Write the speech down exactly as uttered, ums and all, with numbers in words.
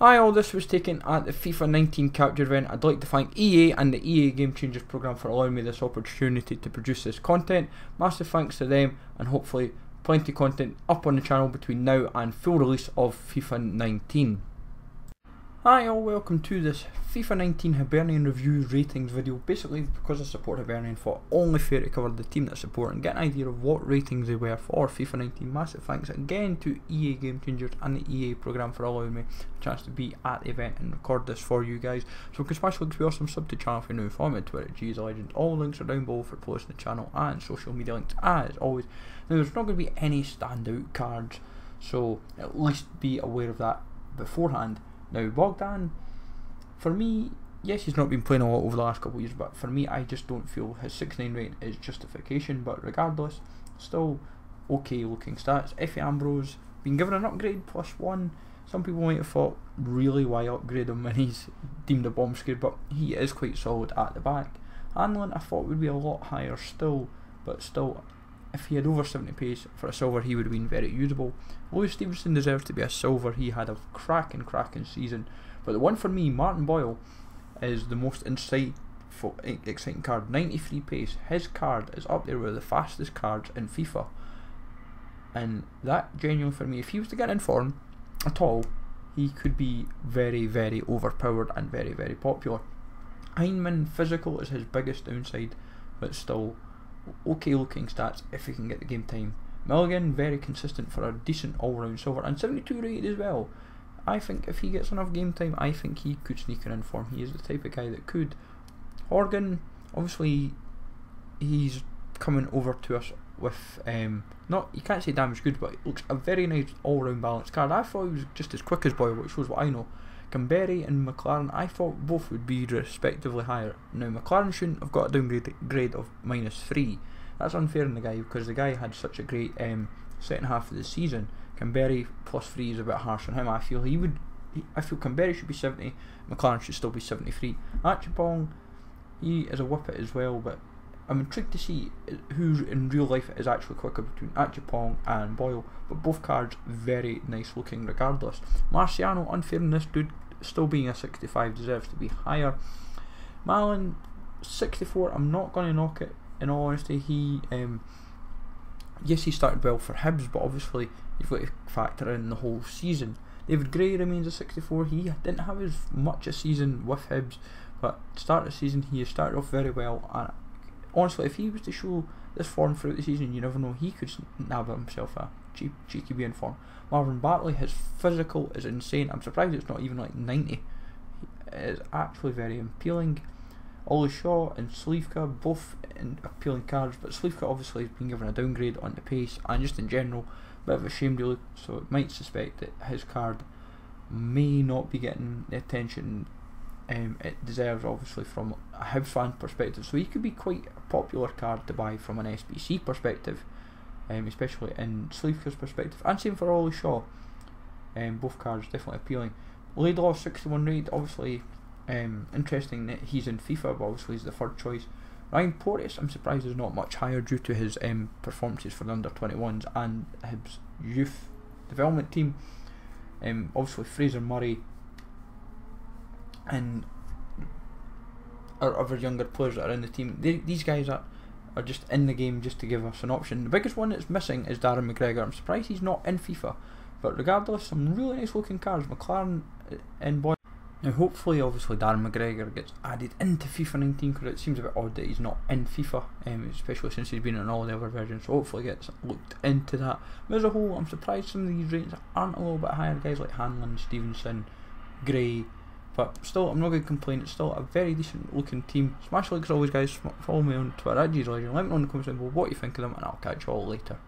Hi all, this was taken at the FIFA nineteen capture event. I'd like to thank E A and the E A Game Changers programme for allowing me this opportunity to produce this content. Massive thanks to them, and hopefully plenty of content up on the channel between now and full release of FIFA nineteen. Hi all, welcome to this FIFA nineteen Hibernian reviews ratings video. Basically, because I support Hibernian, for only fair to cover the team that I support and get an idea of what ratings they were for FIFA nineteen. Massive thanks again to E A Game Changers and the E A programme for allowing me a chance to be at the event and record this for you guys. So you can smash the links to be awesome, sub to the channel if you're new, follow me on Twitter at GZLegends. All links are down below for posting the channel and social media links as always. Now there's not going to be any standout cards, so at least be aware of that beforehand. Now Bogdan, for me, yes, he's not been playing a lot over the last couple of years, but for me, I just don't feel his six nine rate is justification. But regardless, still okay looking stats. Efe Ambrose, been given an upgrade, plus one. Some people might have thought, really, why upgrade him when he's deemed a bomb scare, but he is quite solid at the back. Hanlon, I thought would be a lot higher still, but still, if he had over seventy pace for a silver, he would have been very usable. Louis Stevenson deserves to be a silver. He had a cracking, cracking season. But the one for me, Martin Boyle, is the most insightful, exciting card. ninety-three pace. His card is up there with the fastest cards in FIFA. And that genuinely for me, if he was to get in form at all, he could be very, very overpowered and very, very popular. Heinemann, physical is his biggest downside, but still okay looking stats if he can get the game time. Milligan, very consistent for a decent all round silver, and seventy-two rated as well. I think if he gets enough game time, I think he could sneak in form. He is the type of guy that could. Horgan, obviously he's coming over to us with, um, not, you can't say damage good, but it looks a very nice all round balanced card. I thought he was just as quick as Boyle, which shows what I know. Canberry and McLaren, I thought both would be respectively higher. Now McLaren shouldn't have got a downgrade grade of minus three. That's unfair on the guy because the guy had such a great um, second half of the season. Canberry plus three is a bit harsh on him. I feel he would. He, I feel Canberry should be seventy. McLaren should still be seventy-three. Achapong, he is a whippet as well, but I'm intrigued to see who in real life is actually quicker between Achapong and Boyle, but both cards very nice looking regardless. Marciano, unfair in this dude, still being a sixty-five, deserves to be higher. Malin, sixty-four, I'm not going to knock it in all honesty. He, um, yes he started well for Hibs, but obviously you've got to factor in the whole season. David Gray remains a sixty-four, he didn't have as much a season with Hibs, but start of the season he started off very well, and honestly, if he was to show this form throughout the season, you never know, he could nab himself a cheap, cheeky B in form. Marvin Bartley, his physical is insane. I'm surprised it's not even like ninety. It is actually very appealing. Ollie Shaw and Slivka, both in appealing cards, but Slivka obviously has been given a downgrade on the pace, and just in general, a bit of a shame really, so it might suspect that his card may not be getting the attention Um, it deserves obviously from a Hibs fan perspective, so he could be quite a popular card to buy from an S B C perspective, um, especially in Slivka's perspective, and same for Ollie Shaw. Um, both cards definitely appealing. Laidlaw, sixty-one rated, obviously um, interesting that he's in FIFA, but obviously he's the third choice. Ryan Porteous, I'm surprised is not much higher due to his um, performances for the under twenty-ones and Hibs youth development team. Um, obviously Fraser Murray and our other younger players that are in the team, they, these guys are, are just in the game just to give us an option. The biggest one that's missing is Darren McGregor. I'm surprised he's not in FIFA, but regardless, some really nice looking cars. McLaren and Boyle. Now hopefully, obviously Darren McGregor gets added into FIFA nineteen, because it seems a bit odd that he's not in FIFA, um, especially since he's been in all the other versions, so hopefully gets looked into that. But as a whole, I'm surprised some of these ratings aren't a little bit higher, guys like Hanlon, Stevenson, Gray. But still, I'm not going to complain, it's still a very decent looking team. Smash the like as always guys, follow me on Twitter at GZLegend, let me know in the comments down below what you think of them, and I'll catch you all later.